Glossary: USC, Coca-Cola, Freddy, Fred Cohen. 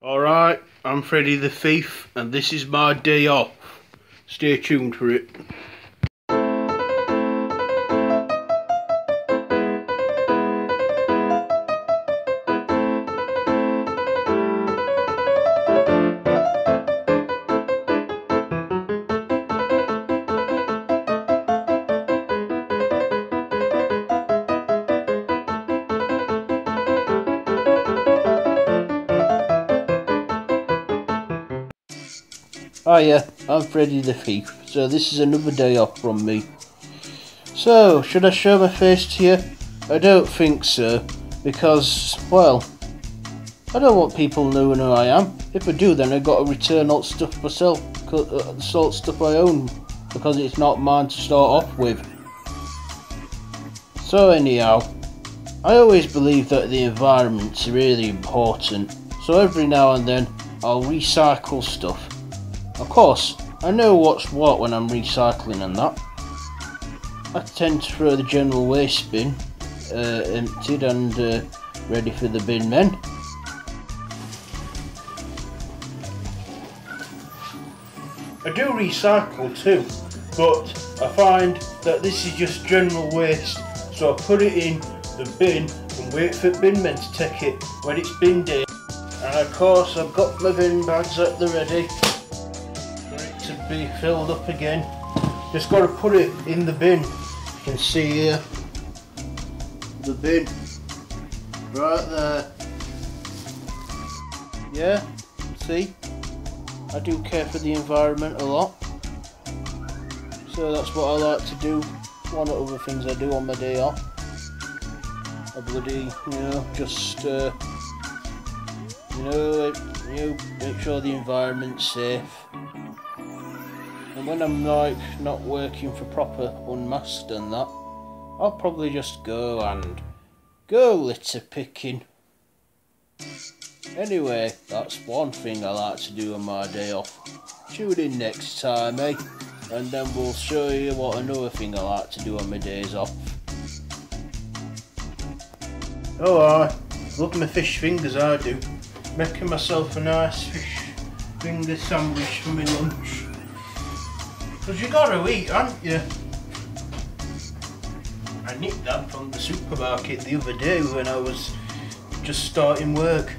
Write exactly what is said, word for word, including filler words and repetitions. Alright, I'm Freddy the Thief and this is my day off. Stay tuned for it. Hiya, I'm Freddy the Thief, so this is another day off from me. So, should I show my face to you? I don't think so, because, well, I don't want people knowing who I am. If I do, then I've got to return all stuff myself, the sort of stuff I own, because it's not mine to start off with. So anyhow, I always believe that the environment's really important, so every now and then I'll recycle stuff. Of course, I know what's what when I'm recycling and that. I tend to throw the general waste bin, uh, emptied and uh, ready for the bin men. I do recycle too, but I find that this is just general waste, so I put it in the bin and wait for bin men to take it when it's bin day. And of course I've got my bin bags at the ready. To be filled up again. Just got to put it in the bin. You can see here the bin right there. Yeah, see, I do care for the environment a lot, so that's what I like to do. One of the other things I do on my day off, I bloody, you know, just uh, you know, you know, make sure the environment's safe. And when I'm like not working for proper unmasked and that, I'll probably just go and go litter picking. Anyway, that's one thing I like to do on my day off. Tune in next time, eh? And then we'll show you what another thing I like to do on my days off. Oh, I love my fish fingers, I do. Making myself a nice fish finger sandwich for my lunch. Because you got to eat, aren't you? I nicked that from the supermarket the other day when I was just starting work.